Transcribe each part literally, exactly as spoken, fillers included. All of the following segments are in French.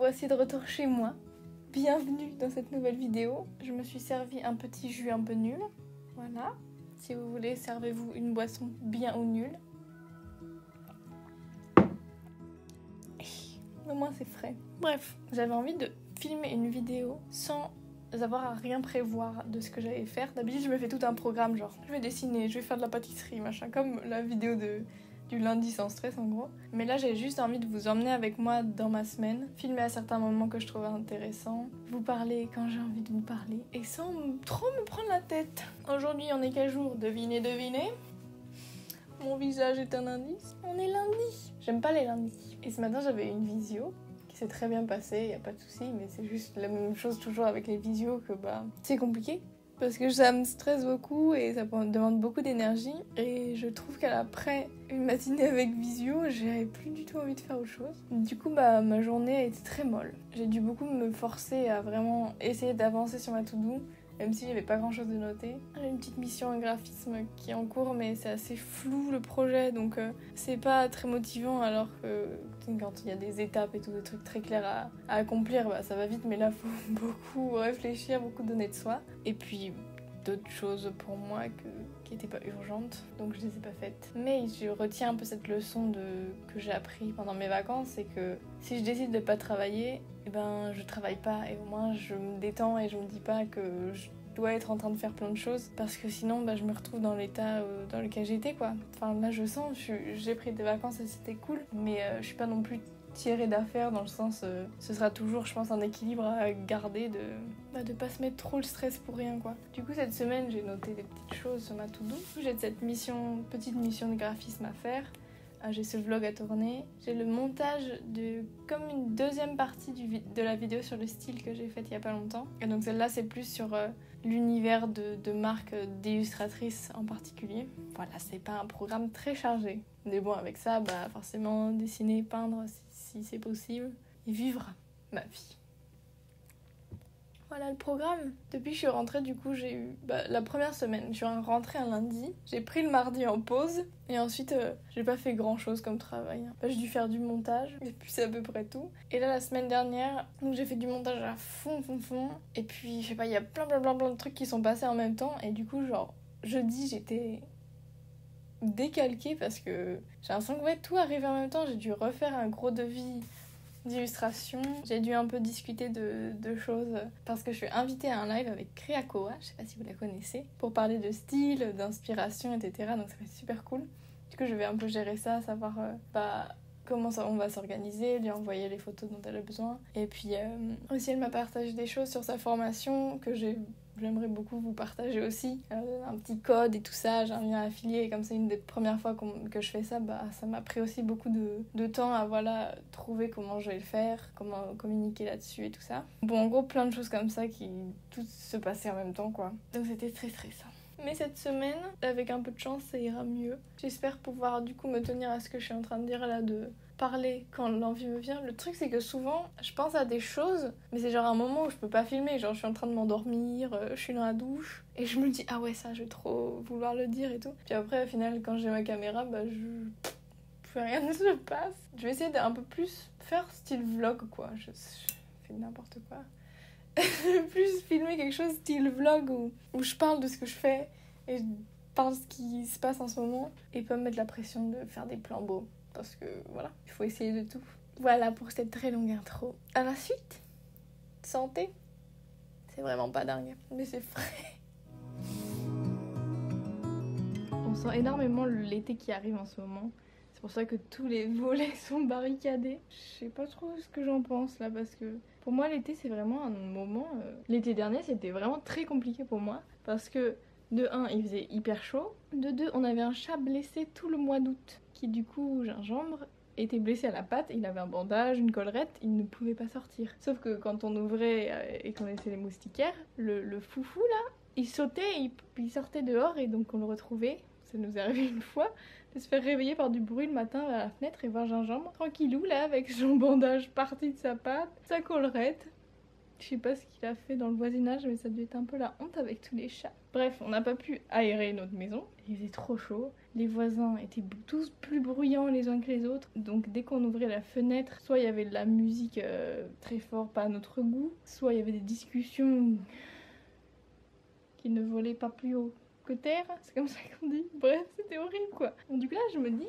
voici de retour chez moi. Bienvenue dans cette nouvelle vidéo. Je me suis servi un petit jus un peu nul. Voilà. Si vous voulez, servez-vous une boisson bien ou nulle. Au moins c'est frais. Bref, j'avais envie de filmer une vidéo sans avoir à rien prévoir de ce que j'allais faire. D'habitude, je me fais tout un programme, genre je vais dessiner, je vais faire de la pâtisserie, machin, comme la vidéo de... du lundi sans stress en gros. Mais là j'ai juste envie de vous emmener avec moi dans ma semaine, filmer à certains moments que je trouve intéressants, vous parler quand j'ai envie de vous parler, et sans trop me prendre la tête. Aujourd'hui on est qu'à jour, devinez, devinez. Mon visage est un indice. On est lundi. J'aime pas les lundis. Et ce matin j'avais une visio qui s'est très bien passée, y a pas de souci, mais c'est juste la même chose toujours avec les visios que bah c'est compliqué. Parce que ça me stresse beaucoup et ça me demande beaucoup d'énergie. Et je trouve qu'après une matinée avec visio, j'avais plus du tout envie de faire autre chose. Du coup, bah, ma journée a été très molle. J'ai dû beaucoup me forcer à vraiment essayer d'avancer sur ma to-do, même si j'avais pas grand-chose de noter. J'ai une petite mission en graphisme qui est en cours, mais c'est assez flou le projet, donc euh, c'est pas très motivant, alors que quand il y a des étapes et tout, des trucs très clairs à, à accomplir, bah, ça va vite, mais là, faut beaucoup réfléchir, beaucoup donner de soi. Et puis, d'autres choses pour moi que, qui n'étaient pas urgentes, donc je les ai pas faites. Mais je retiens un peu cette leçon de, que j'ai appris pendant mes vacances, c'est que si je décide de pas travailler, et ben je travaille pas, et au moins je me détends et je me dis pas que je dois être en train de faire plein de choses, parce que sinon bah, je me retrouve dans l'état dans lequel j'étais quoi. Enfin là je sens, j'ai pris des vacances et c'était cool, mais euh, je suis pas non plus tirée d'affaires dans le sens, euh, ce sera toujours je pense un équilibre à garder de bah, de pas se mettre trop le stress pour rien quoi. Du coup cette semaine j'ai noté des petites choses sur ma to-do. J'ai cette mission, petite mission de graphisme à faire. J'ai ce vlog à tourner, j'ai le montage de comme une deuxième partie du, de la vidéo sur le style que j'ai faite il y a pas longtemps. Et donc celle-là c'est plus sur euh, l'univers de, de marques d'illustratrices en particulier. Voilà, c'est pas un programme très chargé. Mais bon avec ça, bah forcément dessiner, peindre si, si c'est possible et vivre ma vie. Voilà le programme. Depuis que je suis rentrée, du coup, j'ai eu bah, la première semaine. Je suis rentrée un lundi, j'ai pris le mardi en pause et ensuite, euh, j'ai pas fait grand-chose comme travail. Bah, j'ai dû faire du montage et puis c'est à peu près tout. Et là, la semaine dernière, donc j'ai fait du montage à fond, fond, fond. Et puis, je sais pas, il y a plein, plein, plein, plein de trucs qui sont passés en même temps. Et du coup, genre, jeudi, j'étais décalquée parce que j'ai l'impression que ouais, tout arrivait en même temps. J'ai dû refaire un gros devis d'illustration. J'ai dû un peu discuter de, de choses parce que je suis invitée à un live avec Créacoa, je sais pas si vous la connaissez, pour parler de style, d'inspiration, et cetera. Donc ça va être super cool. Du coup, je vais un peu gérer ça, savoir euh, bah, comment ça, on va s'organiser, lui envoyer les photos dont elle a besoin. Et puis euh, aussi, elle m'a partagé des choses sur sa formation que j'ai... J'aimerais beaucoup vous partager aussi euh, un petit code et tout ça, j'ai un lien affilié et comme c'est une des premières fois qu que je fais ça, bah, ça m'a pris aussi beaucoup de, de temps à voilà, trouver comment je vais le faire, comment communiquer là-dessus et tout ça. Bon en gros plein de choses comme ça qui toutes se passaient en même temps quoi. Donc c'était très stressant. Mais cette semaine, avec un peu de chance, ça ira mieux. J'espère pouvoir du coup me tenir à ce que je suis en train de dire là de... parler quand l'envie me vient. Le truc c'est que souvent je pense à des choses mais c'est genre un moment où je peux pas filmer, genre je suis en train de m'endormir, je suis dans la douche et je me dis ah ouais ça je vais trop vouloir le dire et tout. Puis après au final quand j'ai ma caméra bah je... plus rien ne se passe. Je vais essayer d'un peu plus faire style vlog quoi, je, je fais n'importe quoi. Plus filmer quelque chose style vlog où... où je parle de ce que je fais et je parle de ce qui se passe en ce moment et pas me mettre la pression de faire des plans beaux. Parce que voilà, il faut essayer de tout. Voilà pour cette très longue intro. À la suite, santé. C'est vraiment pas dingue, mais c'est frais. On sent énormément l'été qui arrive en ce moment. C'est pour ça que tous les volets sont barricadés. Je sais pas trop ce que j'en pense là parce que pour moi l'été c'est vraiment un moment... L'été dernier c'était vraiment très compliqué pour moi parce que de un il faisait hyper chaud. De deux on avait un chat blessé tout le mois d'août. Qui du coup, Gingembre, était blessé à la patte, il avait un bandage, une collerette, il ne pouvait pas sortir. Sauf que quand on ouvrait et qu'on laissait les moustiquaires, le, le foufou là, il sautait, et il, il sortait dehors et donc on le retrouvait. Ça nous est arrivé une fois de se faire réveiller par du bruit le matin à la fenêtre et voir Gingembre tranquillou là avec son bandage parti de sa patte, sa collerette. Je sais pas ce qu'il a fait dans le voisinage, mais ça devait être un peu la honte avec tous les chats. Bref, on n'a pas pu aérer notre maison. Il faisait trop chaud. Les voisins étaient tous plus bruyants les uns que les autres. Donc dès qu'on ouvrait la fenêtre, soit il y avait de la musique euh, très forte, pas à notre goût, soit il y avait des discussions qui ne volaient pas plus haut que terre. C'est comme ça qu'on dit. Bref, c'était horrible quoi. Donc du coup là, je me dis,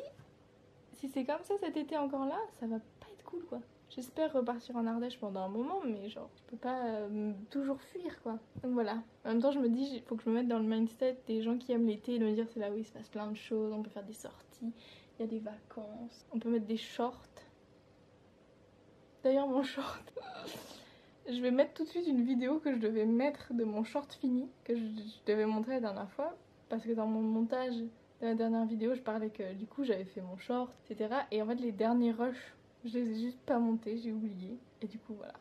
si c'est comme ça cet été encore là, ça va pas être cool quoi. J'espère repartir en Ardèche pendant un moment, mais genre, je peux pas euh, toujours fuir, quoi. Donc voilà. En même temps, je me dis, il faut que je me mette dans le mindset des gens qui aiment l'été et de me dire, c'est là où il se passe plein de choses, on peut faire des sorties, il y a des vacances, on peut mettre des shorts. D'ailleurs, mon short... Je vais mettre tout de suite une vidéo que je devais mettre de mon short fini, que je, je devais montrer la dernière fois, parce que dans mon montage de la dernière vidéo, je parlais que du coup, j'avais fait mon short, et cetera. Et en fait, les derniers rushs, je les ai juste pas montés, j'ai oublié. Et du coup, voilà.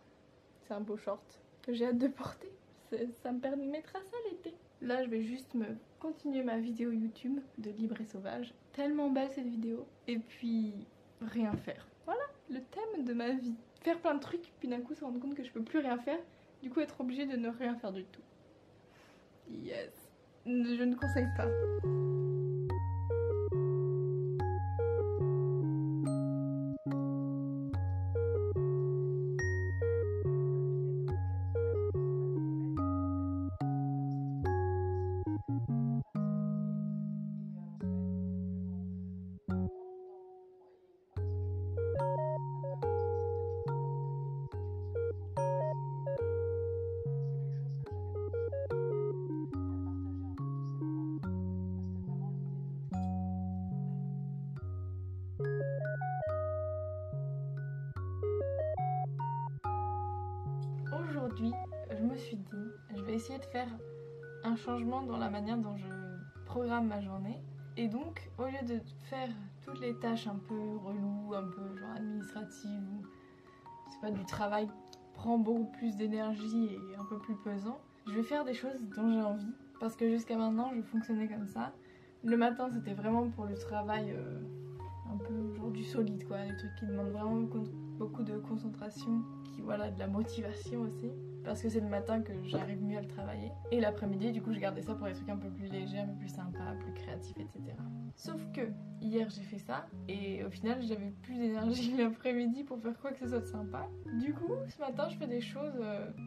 C'est un beau short que j'ai hâte de porter. Ça, ça me permettra ça l'été. Là, je vais juste me continuer ma vidéo YouTube de Libre et Sauvage. Tellement belle cette vidéo. Et puis, rien faire. Voilà le thème de ma vie. Faire plein de trucs, puis d'un coup, se rendre compte que je peux plus rien faire. Du coup, être obligée de ne rien faire du tout. Yes. Je ne conseille pas. Aujourd'hui, je me suis dit, je vais essayer de faire un changement dans la manière dont je programme ma journée. Et donc, au lieu de faire toutes les tâches un peu reloues, un peu genre administratives, ou c'est pas du travail qui prend beaucoup plus d'énergie et un peu plus pesant, je vais faire des choses dont j'ai envie. Parce que jusqu'à maintenant, je fonctionnais comme ça. Le matin, c'était vraiment pour le travail euh, un peu genre du solide, quoi, des trucs qui demandent vraiment beaucoup de concentration. Voilà, de la motivation aussi, parce que c'est le matin que j'arrive mieux à le travailler, et l'après-midi du coup je gardais ça pour des trucs un peu plus légers, un peu plus sympas, plus créatifs, etc. Sauf que hier j'ai fait ça et au final j'avais plus d'énergie l'après-midi pour faire quoi que ce soit de sympa. Du coup ce matin je fais des choses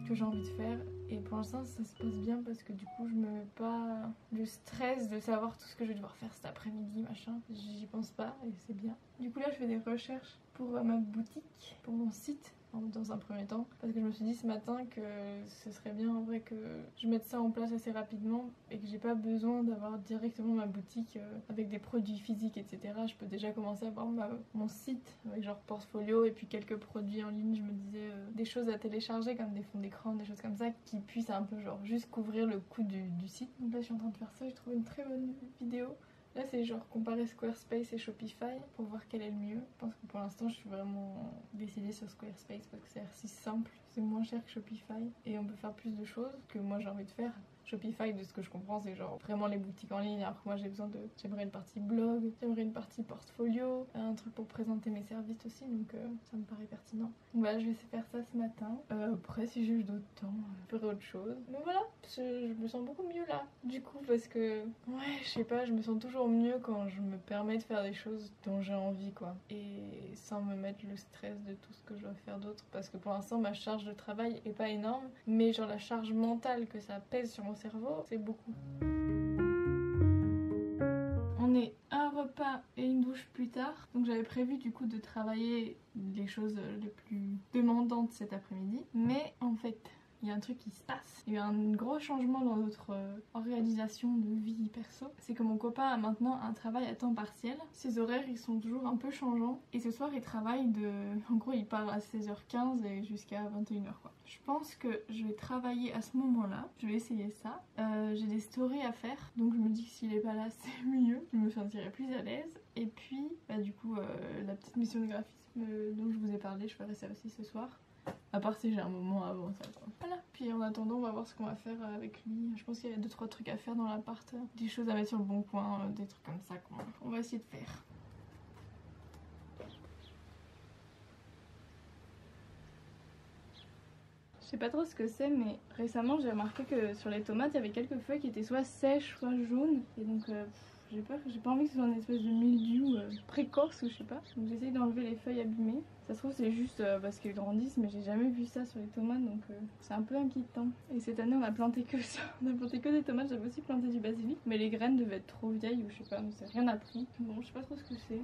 que j'ai envie de faire et pour l'instant ça se passe bien parce que du coup je me mets pas le stress de savoir tout ce que je vais devoir faire cet après-midi machin, j'y pense pas et c'est bien. Du coup là je fais des recherches pour ma boutique, pour mon site dans un premier temps, parce que je me suis dit ce matin que ce serait bien en vrai que je mette ça en place assez rapidement et que j'ai pas besoin d'avoir directement ma boutique avec des produits physiques etc. Je peux déjà commencer à avoir ma, mon site avec genre portfolio et puis quelques produits en ligne. Je me disais euh, des choses à télécharger comme des fonds d'écran, des choses comme ça qui puissent un peu genre juste couvrir le coût du, du site. Donc là je suis en train de faire ça, j'ai trouvé une très bonne vidéo. Là c'est genre comparer Squarespace et Shopify pour voir quel est le mieux. Je pense que pour l'instant je suis vraiment décidée sur Squarespace parce que c'est si simple, c'est moins cher que Shopify et on peut faire plus de choses que moi j'ai envie de faire. Shopify de ce que je comprends c'est genre vraiment les boutiques en ligne, alors que moi j'ai besoin de... j'aimerais une partie blog, j'aimerais une partie portfolio, un truc pour présenter mes services aussi, donc euh, ça me paraît pertinent. Donc voilà je vais faire ça ce matin, euh, après si j'ai d'autres temps je ferai autre chose, mais voilà je, je me sens beaucoup mieux là du coup parce que ouais je sais pas, je me sens toujours mieux quand je me permets de faire des choses dont j'ai envie quoi, et sans me mettre le stress de tout ce que je dois faire d'autre, parce que pour l'instant ma charge de travail est pas énorme, mais genre la charge mentale que ça pèse sur mon cerveau, c'est beaucoup. On est un repas et une douche plus tard, donc j'avais prévu du coup de travailler les choses les plus demandantes cet après-midi, mais en fait il y a un truc qui se passe, il y a eu un gros changement dans notre organisation de vie perso, c'est que mon copain a maintenant un travail à temps partiel, ses horaires ils sont toujours un peu changeants et ce soir il travaille de... en gros il part à seize heures quinze et jusqu'à vingt et une heures quoi. Je pense que je vais travailler à ce moment-là, je vais essayer ça. Euh, j'ai des stories à faire, donc je me dis que s'il est pas là c'est mieux, je me sentirai plus à l'aise. Et puis bah du coup euh, la petite mission de graphisme euh, dont je vous ai parlé, je ferai ça aussi ce soir. À part si j'ai un moment avant ça quoi. Voilà. Puis en attendant on va voir ce qu'on va faire avec lui. Je pense qu'il y a deux trois trucs à faire dans l'appart. Des choses à mettre sur le bon coin, des trucs comme ça quoi. On va essayer de faire. sais pas trop ce que c'est, mais récemment j'ai remarqué que sur les tomates il y avait quelques feuilles qui étaient soit sèches soit jaunes, et donc euh, j'ai peur, j'ai pas envie que ce soit une espèce de mildiou euh, précoce ou je sais pas, donc j'essaye d'enlever les feuilles abîmées. Ça se trouve c'est juste euh, parce qu'elles grandissent, mais j'ai jamais vu ça sur les tomates, donc euh, c'est un peu inquiétant. Et cette année on a planté que ça, on a planté que des tomates. J'avais aussi planté du basilic, mais les graines devaient être trop vieilles ou je sais pas, mais ça rien appris. Bon, je sais pas trop ce que c'est,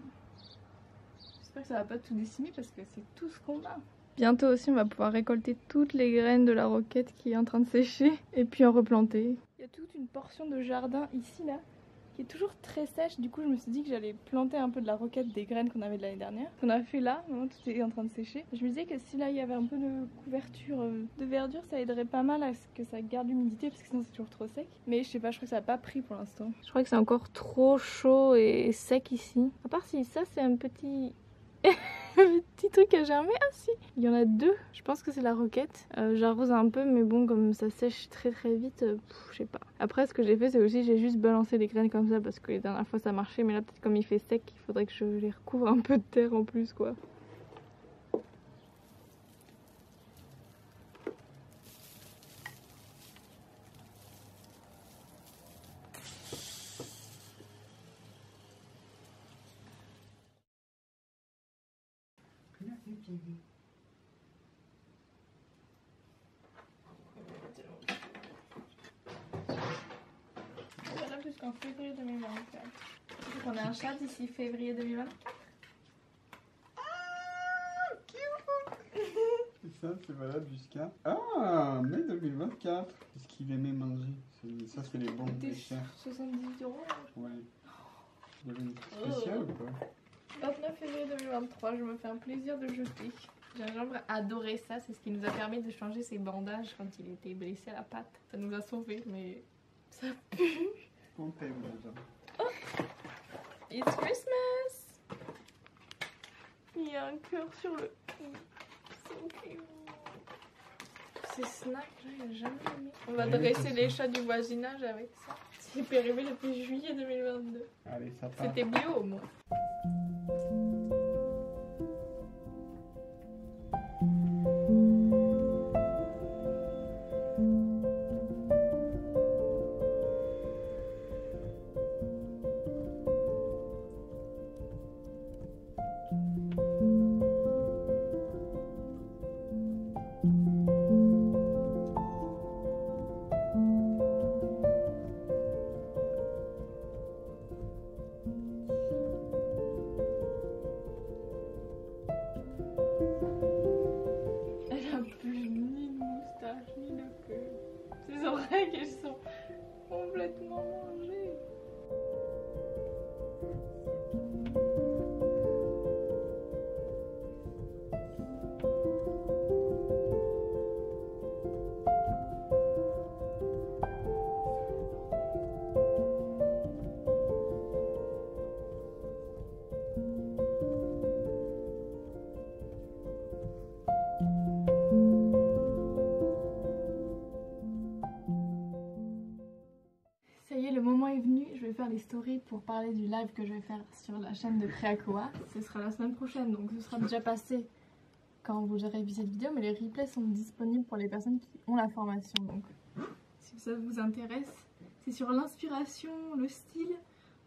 j'espère que ça va pas tout décimer parce que c'est tout ce qu'on a. Bientôt aussi on va pouvoir récolter toutes les graines de la roquette qui est en train de sécher et puis en replanter. Il y a toute une portion de jardin ici là qui est toujours très sèche, du coup je me suis dit que j'allais planter un peu de la roquette, des graines qu'on avait de l'année dernière. Qu'on a fait là, hein, tout est en train de sécher. Je me disais que si là il y avait un peu de couverture euh, de verdure, ça aiderait pas mal à ce que ça garde l'humidité parce que sinon c'est toujours trop sec. Mais je sais pas, je crois que ça a pas pris pour l'instant. Je crois que c'est encore trop chaud et sec ici. À part si ça c'est un petit... petit truc à germer. Ah si, il y en a deux, je pense que c'est la roquette. euh, J'arrose un peu mais bon, comme ça sèche très très vite, euh, je sais pas. Après ce que j'ai fait c'est aussi j'ai juste balancé les graines comme ça parce que les dernières fois ça marchait, mais là peut-être comme il fait sec il faudrait que je les recouvre un peu de terre en plus quoi. On est là jusqu'en février deux mille vingt-quatre. Donc on a un chat d'ici février deux mille vingt-quatre. Ah, cute. Et ça c'est valable jusqu'à... Ah, mai deux mille vingt-quatre. Qu'est-ce qu'il aimait manger? Ça c'est les bombes de chers. soixante-dix-huit euros. Ouais. Il y avait une truc spéciale ou quoi? Vingt-neuf février deux mille vingt-trois, je me fais un plaisir de jeter. Gingembre adorait ça, c'est ce qui nous a permis de changer ses bandages quand il était blessé à la patte. Ça nous a sauvés, mais ça pue. On t'aime, Gingembre. Oh, it's Christmas! Il y a un cœur sur le cou. So cute. Ces snacks là, il a jamais aimé. On va dresser les chats du voisinage avec ça. C'est périmé depuis juillet deux mille vingt-deux. Allez, ça part. C'était bio au moins. Les stories pour parler du live que je vais faire sur la chaîne de Créacoa. Ce sera la semaine prochaine, donc ce sera déjà passé quand vous aurez vu cette vidéo, mais les replays sont disponibles pour les personnes qui ont la formation. Donc si ça vous intéresse, c'est sur l'inspiration, le style,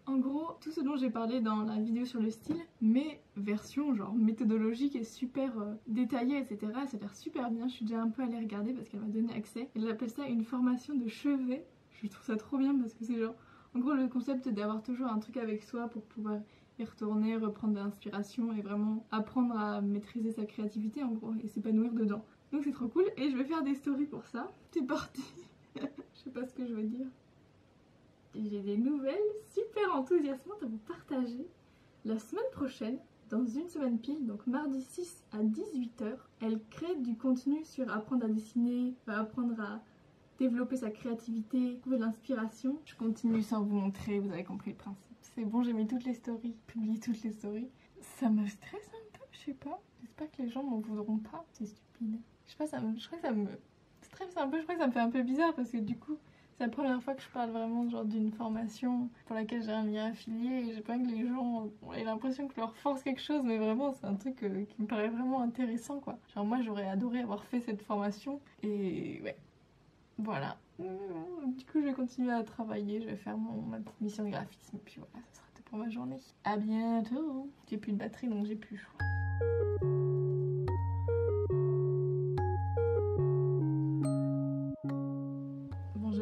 en gros tout ce dont j'ai parlé dans la vidéo sur le style, mais version genre méthodologique et super euh, détaillée, etc. Ça a l'air super bien, je suis déjà un peu allée regarder parce qu'elle m'a donné accès. Ils appellent ça une formation de chevet, je trouve ça trop bien parce que c'est genre... En gros, le concept d'avoir toujours un truc avec soi pour pouvoir y retourner, reprendre de l'inspiration et vraiment apprendre à maîtriser sa créativité en gros et s'épanouir dedans. Donc c'est trop cool et je vais faire des stories pour ça. C'est parti. Je sais pas ce que je veux dire. J'ai des nouvelles super enthousiasmantes à vous partager. La semaine prochaine, dans une semaine pile, donc mardi six à dix-huit heures, elle crée du contenu sur apprendre à dessiner, apprendre à... développer sa créativité, trouver l'inspiration. Je continue sans vous montrer, vous avez compris le principe. C'est bon, j'ai mis toutes les stories, publié toutes les stories. Ça me stresse un peu, je sais pas. J'espère que les gens m'en voudront pas, c'est stupide. Je sais pas, ça me, je crois que ça me stresse un peu, je crois que ça me fait un peu bizarre parce que du coup, C'est la première fois que je parle vraiment genre d'une formation pour laquelle j'ai un lien affilié et j'ai pas que les gens aient l'impression que je leur force quelque chose, mais vraiment c'est un truc euh, qui me paraît vraiment intéressant quoi. Genre moi j'aurais adoré avoir fait cette formation et ouais, voilà. Du coup je vais continuer à travailler, je vais faire mon, ma petite mission de graphisme et puis voilà, ça sera tout pour ma journée. À bientôt. J'ai plus de batterie donc j'ai plus le choix.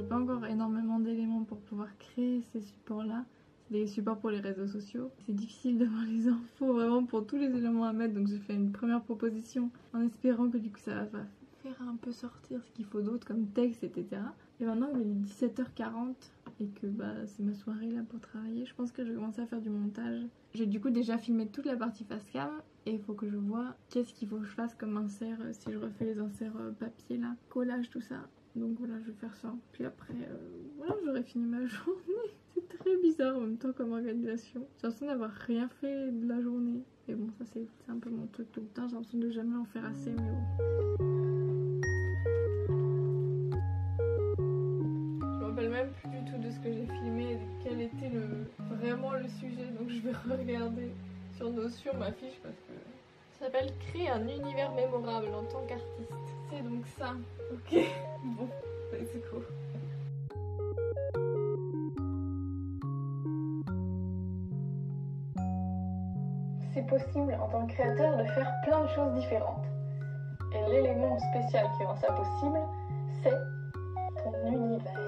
Pas encore énormément d'éléments pour pouvoir créer ces supports là, c'est des supports pour les réseaux sociaux, c'est difficile d'avoir les infos vraiment pour tous les éléments à mettre, donc j'ai fait une première proposition en espérant que du coup ça va faire un peu sortir ce qu'il faut d'autre comme texte et cetera. Et maintenant il est dix-sept heures quarante et que bah, c'est ma soirée là pour travailler, je pense que je vais commencer à faire du montage. J'ai du coup déjà filmé toute la partie face cam et il faut que je vois qu'est-ce qu'il faut que je fasse comme insert, si je refais les inserts papier là, collage tout ça. Donc voilà, je vais faire ça. Puis après, euh, voilà, j'aurai fini ma journée. C'est très bizarre en même temps comme organisation. J'ai l'impression d'avoir rien fait de la journée. Et bon, ça c'est un peu mon truc tout le temps. J'ai l'impression de jamais en faire assez, mais bon. Je me rappelle même plus du tout de ce que j'ai filmé et quel était le, vraiment le sujet. Donc je vais regarder sur Notion ma fiche parce que... Ça s'appelle Créer un univers mémorable en tant qu'artiste. C'est donc ça. Ok. Bon, let's go. C'est possible en tant que créateur de faire plein de choses différentes. Et l'élément spécial qui rend ça possible, c'est ton univers.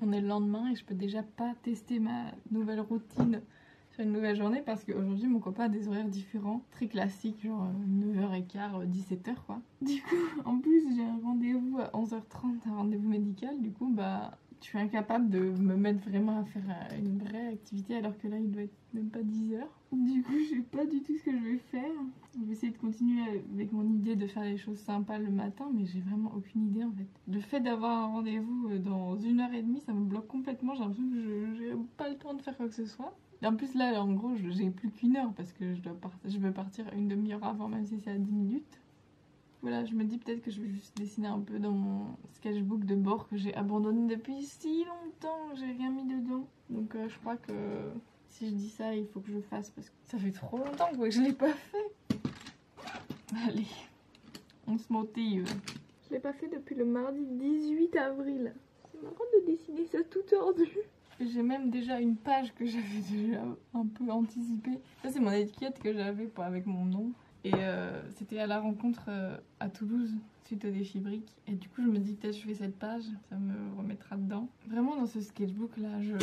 On est le lendemain et je peux déjà pas tester ma nouvelle routine sur une nouvelle journée parce qu'aujourd'hui mon copain a des horaires différents, très classiques, genre neuf heures quinze, dix-sept heures quoi. Du coup, en plus j'ai un rendez-vous à onze heures trente, un rendez-vous médical, du coup bah je suis incapable de me mettre vraiment à faire une vraie activité alors que là il doit être même pas dix heures. Du coup je sais pas du tout ce que je vais faire. Je vais essayer de continuer avec mon idée de faire des choses sympas le matin, mais j'ai vraiment aucune idée en fait. Le fait d'avoir un rendez-vous dans une heure et demie, ça me bloque complètement. J'ai l'impression que je n'ai pas le temps de faire quoi que ce soit. Et en plus là, en gros, j'ai plus qu'une heure parce que je dois partir, je veux partir une demi-heure avant, même si c'est à dix minutes. Voilà, je me dis peut-être que je vais juste dessiner un peu dans mon sketchbook de bord que j'ai abandonné depuis si longtemps, j'ai rien mis dedans. Donc euh, je crois que si je dis ça, il faut que je le fasse parce que ça fait trop longtemps que je l'ai pas fait. Allez, on se motive. Je l'ai pas fait depuis le mardi dix-huit avril. C'est marrant de dessiner ça tout tordu. J'ai même déjà une page que j'avais déjà un peu anticipée. Ça c'est mon étiquette que j'avais avec mon nom. Et euh, c'était à la rencontre euh, à Toulouse suite au défi brique. Et du coup je me dis peut-être je fais cette page, ça me remettra dedans. Vraiment dans ce sketchbook là, je...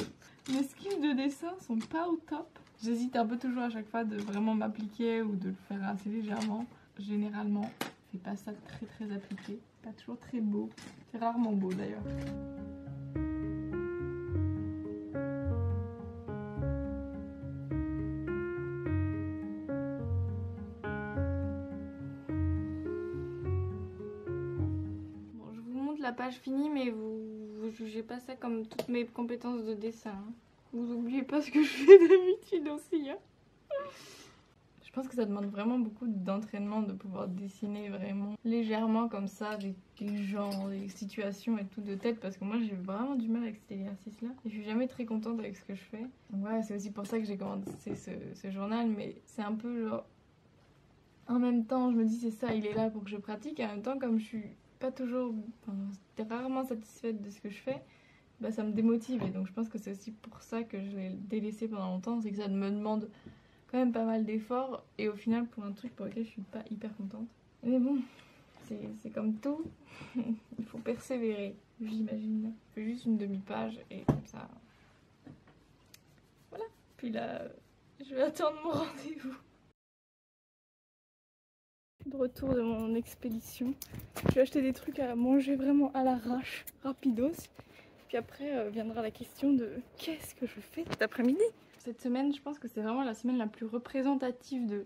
mes skills de dessin sont pas au top. J'hésite un peu toujours à chaque fois de vraiment m'appliquer ou de le faire assez légèrement. Généralement, c'est pas ça très très appliqué. Pas toujours très beau. C'est rarement beau d'ailleurs. La page finie, mais vous, vous jugez pas ça comme toutes mes compétences de dessin. Hein. Vous oubliez pas ce que je fais d'habitude aussi. Hein. Je pense que ça demande vraiment beaucoup d'entraînement de pouvoir dessiner vraiment légèrement comme ça des, des genres, des situations et tout de tête, parce que moi j'ai vraiment du mal avec cet exercice là et je suis jamais très contente avec ce que je fais. Donc voilà, c'est aussi pour ça que j'ai commencé ce, ce journal, mais c'est un peu genre en même temps je me dis c'est ça, il est là pour que je pratique, et en même temps comme je suis pas toujours, enfin, rarement satisfaite de ce que je fais, bah ça me démotive, et donc je pense que c'est aussi pour ça que je l'ai délaissé pendant longtemps, c'est que ça me demande quand même pas mal d'efforts et au final pour un truc pour lequel je suis pas hyper contente, mais bon c'est comme tout. Il faut persévérer, j'imagine. Je fais juste une demi-page et comme ça voilà, puis là je vais attendre mon rendez-vous. De retour de mon expédition, je vais acheter des trucs à manger vraiment à l'arrache, rapidos. Puis après euh, viendra la question de qu'est-ce que je fais cet après-midi. Cette semaine, je pense que c'est vraiment la semaine la plus représentative de,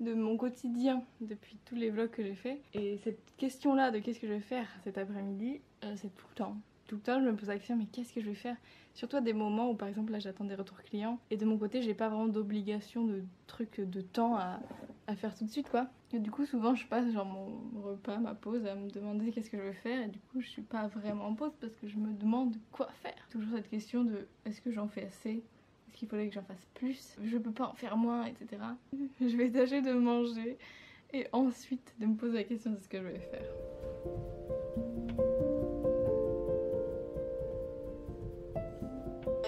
de mon quotidien depuis tous les vlogs que j'ai fait. Et cette question-là de qu'est-ce que je vais faire cet après-midi, euh, c'est tout le temps. tout le temps je me pose la question mais qu'est-ce que je vais faire, surtout à des moments où par exemple là j'attends des retours clients et de mon côté j'ai pas vraiment d'obligation de trucs de temps à, à faire tout de suite quoi. Et du coup souvent je passe genre mon repas, ma pause à me demander qu'est-ce que je vais faire et du coup je suis pas vraiment en pause parce que je me demande quoi faire. Toujours cette question de est-ce que j'en fais assez, est-ce qu'il fallait que j'en fasse plus, je peux pas en faire moins, et cetera. Je vais tâcher de manger et ensuite de me poser la question de ce que je vais faire.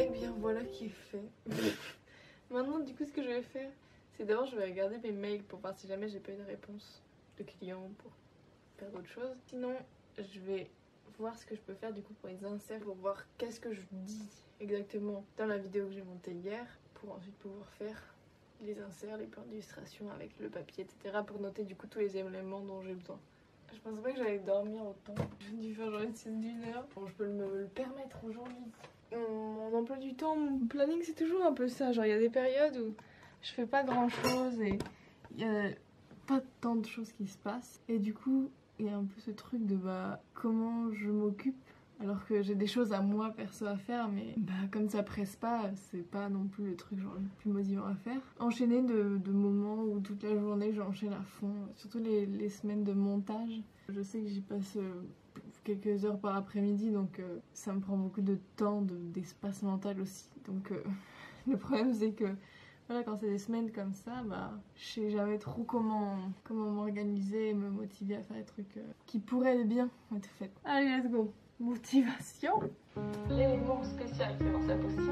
Et bien voilà qui est fait. Maintenant du coup ce que je vais faire c'est d'abord je vais regarder mes mails pour voir si jamais j'ai pas eu de réponse de clients pour faire d'autres choses. Sinon je vais voir ce que je peux faire du coup pour les inserts, pour voir qu'est-ce que je dis exactement dans la vidéo que j'ai montée hier pour ensuite pouvoir faire les inserts, les plans d'illustration avec le papier etc pour noter du coup tous les éléments dont j'ai besoin. Je pensais pas que j'allais dormir autant, j'ai dû faire genre une sieste d'une heure. Bon je peux me le permettre aujourd'hui. Mon emploi du temps, mon planning c'est toujours un peu ça, genre il y a des périodes où je fais pas grand chose et il y a pas tant de choses qui se passent et du coup il y a un peu ce truc de bah comment je m'occupe alors que j'ai des choses à moi perso à faire mais bah comme ça presse pas c'est pas non plus le truc genre le plus motivant à faire. Enchaîner de, de moments où toute la journée j'enchaîne à fond, surtout les, les semaines de montage, je sais que j'y passe euh, quelques heures par après-midi donc euh, ça me prend beaucoup de temps, de, d'espace mental aussi donc euh, le problème c'est que voilà quand c'est des semaines comme ça bah je sais jamais trop comment comment m'organiser et me motiver à faire des trucs euh, qui pourraient bien être faits. Allez let's go. Motivation, l'élément spécial qui rend ça possible.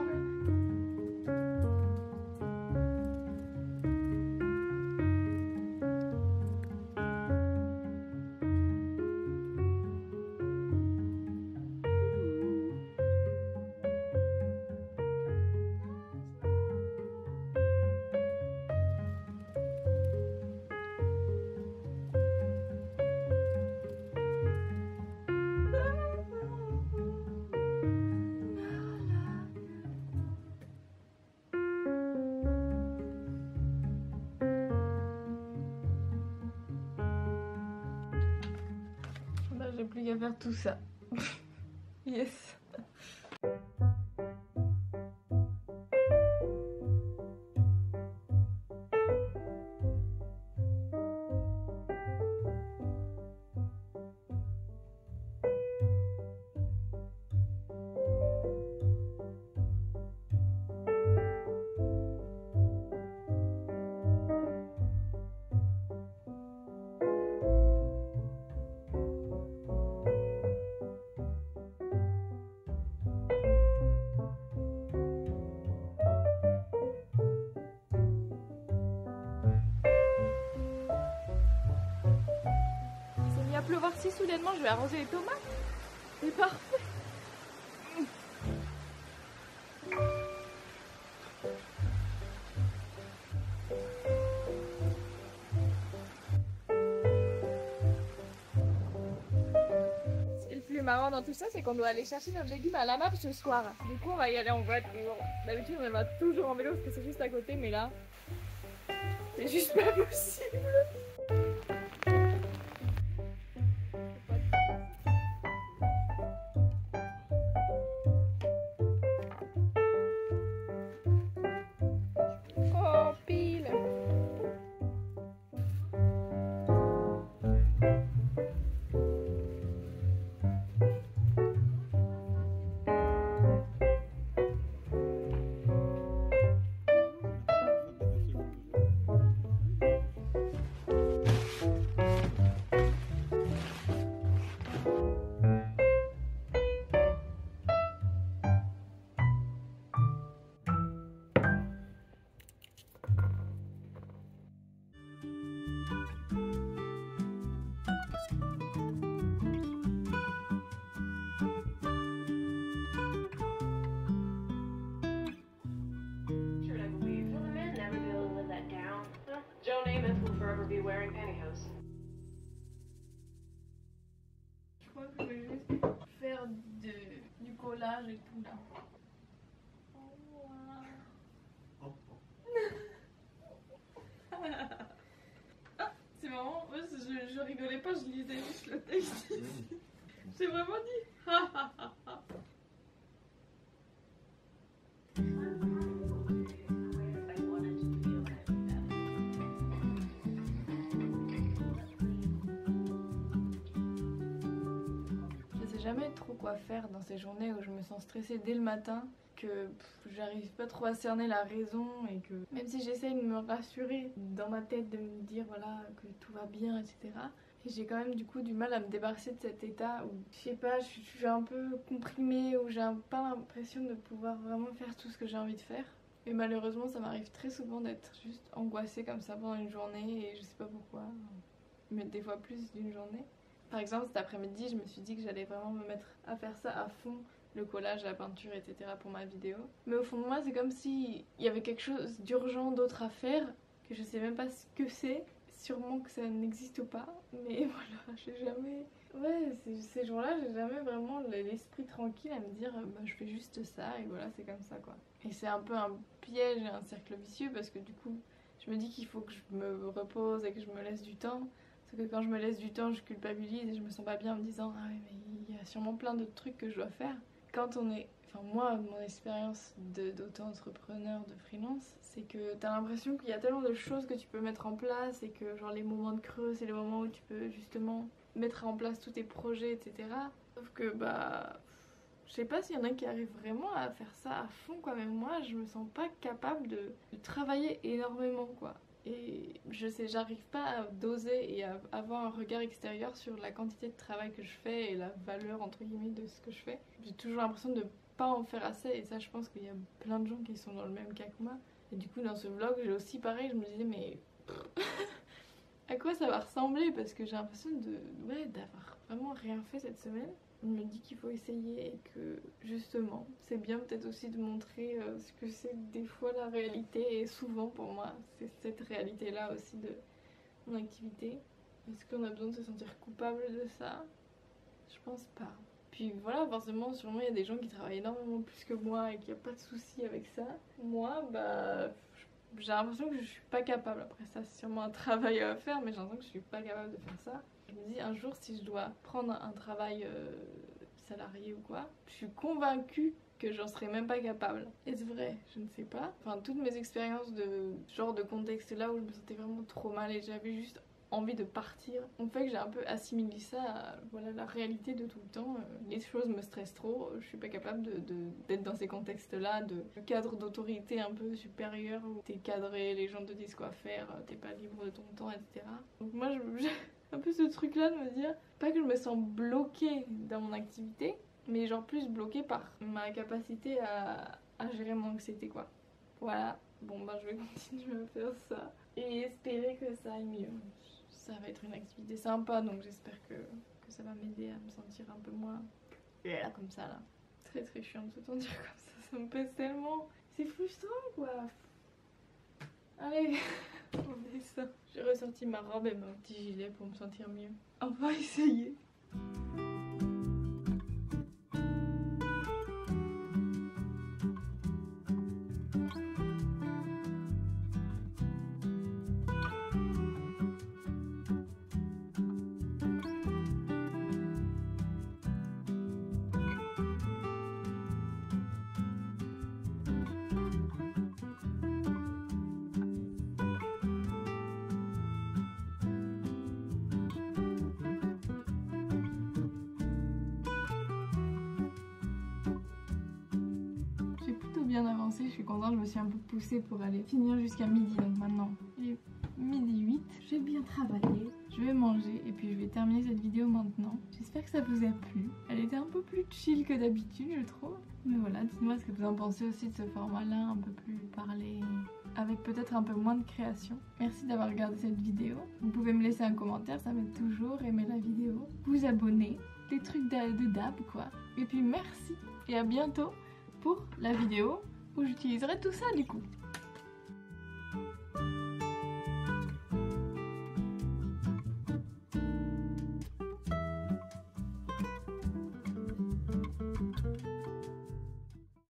J'ai plus qu'à faire tout ça. Yes. Pleuvoir si soudainement, je vais arroser les tomates. C'est parfait. Et le plus marrant dans tout ça, c'est qu'on doit aller chercher nos légumes à la marche ce soir. Du coup, on va y aller en voiture. D'habitude, on va toujours en vélo parce que c'est juste à côté, mais là, c'est juste pas possible. Je crois que je vais juste faire de, du collage et tout là. Oh, wow. Ah, c'est marrant, moi je, je rigolais pas, je lisais juste le texte. J'ai vraiment dit. jamais trop quoi faire dans ces journées où je me sens stressée dès le matin, que j'arrive pas trop à cerner la raison et que même si j'essaye de me rassurer dans ma tête, de me dire voilà que tout va bien, et cetera. Et j'ai quand même du coup du mal à me débarrasser de cet état où je sais pas, je suis un peu comprimée, où j'ai pas l'impression de pouvoir vraiment faire tout ce que j'ai envie de faire. Et malheureusement ça m'arrive très souvent d'être juste angoissée comme ça pendant une journée et je sais pas pourquoi, mais des fois plus d'une journée. Par exemple cet après-midi je me suis dit que j'allais vraiment me mettre à faire ça à fond, le collage, la peinture, et cetera pour ma vidéo. Mais au fond de moi c'est comme s'il y avait quelque chose d'urgent d'autre à faire, que je sais même pas ce que c'est, sûrement que ça n'existe pas, mais voilà, j'ai jamais... Ouais, ces jours-là j'ai jamais vraiment l'esprit tranquille à me dire bah, je fais juste ça et voilà c'est comme ça quoi. Et c'est un peu un piège et un cercle vicieux parce que du coup je me dis qu'il faut que je me repose et que je me laisse du temps. Sauf que quand je me laisse du temps je culpabilise et je me sens pas bien en me disant ah ouais mais il y a sûrement plein d'autres trucs que je dois faire. Quand on est... Enfin moi mon expérience d'auto-entrepreneur, de, de freelance, c'est que t'as l'impression qu'il y a tellement de choses que tu peux mettre en place et que genre les moments de creux c'est les moments où tu peux justement mettre en place tous tes projets, et cetera. Sauf que bah... je sais pas s'il y en a qui arrivent vraiment à faire ça à fond quoi, mais moi je me sens pas capable de, de travailler énormément quoi. Et je sais, j'arrive pas à doser et à avoir un regard extérieur sur la quantité de travail que je fais et la valeur entre guillemets de ce que je fais. J'ai toujours l'impression de pas en faire assez et ça je pense qu'il y a plein de gens qui sont dans le même cas que moi. Et du coup dans ce vlog j'ai aussi pareil, je me disais mais... à quoi ça va ressembler parce que j'ai l'impression de ouais, d'avoir vraiment rien fait cette semaine. Je me dis qu'il faut essayer et que justement c'est bien peut-être aussi de montrer euh, ce que c'est des fois la réalité et souvent pour moi c'est cette réalité là aussi de mon activité. Est-ce qu'on a besoin de se sentir coupable de ça? Je pense pas. Puis voilà, forcément, sûrement il y a des gens qui travaillent énormément plus que moi et qu'il n'y a pas de souci avec ça. Moi, bah... j'ai l'impression que je suis pas capable, après ça c'est sûrement un travail à faire mais j'ai l'impression que je suis pas capable de faire ça. Je me dis un jour si je dois prendre un travail euh, salarié ou quoi, je suis convaincue que j'en serais même pas capable. Est-ce vrai? Je ne sais pas. Enfin toutes mes expériences de genre de contexte là où je me sentais vraiment trop mal et j'avais juste envie de partir, on fait que j'ai un peu assimilé ça à voilà, la réalité de tout le temps. Les choses me stressent trop, je suis pas capable de, de, d'être dans ces contextes-là, de le cadre d'autorité un peu supérieur où t'es cadré, les gens te disent quoi faire, t'es pas libre de ton temps, et cetera. Donc moi j'ai un peu ce truc-là de me dire, pas que je me sens bloquée dans mon activité, mais genre plus bloquée par ma capacité à, à gérer mon anxiété quoi. Voilà, bon bah je vais continuer à faire ça et espérer que ça aille mieux. Ça va être une activité sympa donc j'espère que, que ça va m'aider à me sentir un peu moins là, comme ça là. Très très chiant de tout en dire comme ça, ça me pèse tellement. C'est frustrant quoi. Allez, on descend. J'ai ressorti ma robe et mon petit gilet pour me sentir mieux. On va essayer. Avancé, je suis contente, je me suis un peu poussée pour aller finir jusqu'à midi, donc maintenant il est midi huit, j'ai bien travaillé, je vais manger et puis je vais terminer cette vidéo maintenant. J'espère que ça vous a plu, elle était un peu plus chill que d'habitude je trouve, mais voilà, dites-moi ce que vous en pensez aussi de ce format là, un peu plus parlé, avec peut-être un peu moins de création. Merci d'avoir regardé cette vidéo, vous pouvez me laisser un commentaire, ça m'aide toujours, aimer la vidéo, vous abonner, des trucs de dab quoi, et puis merci et à bientôt pour la vidéo où j'utiliserai tout ça du coup.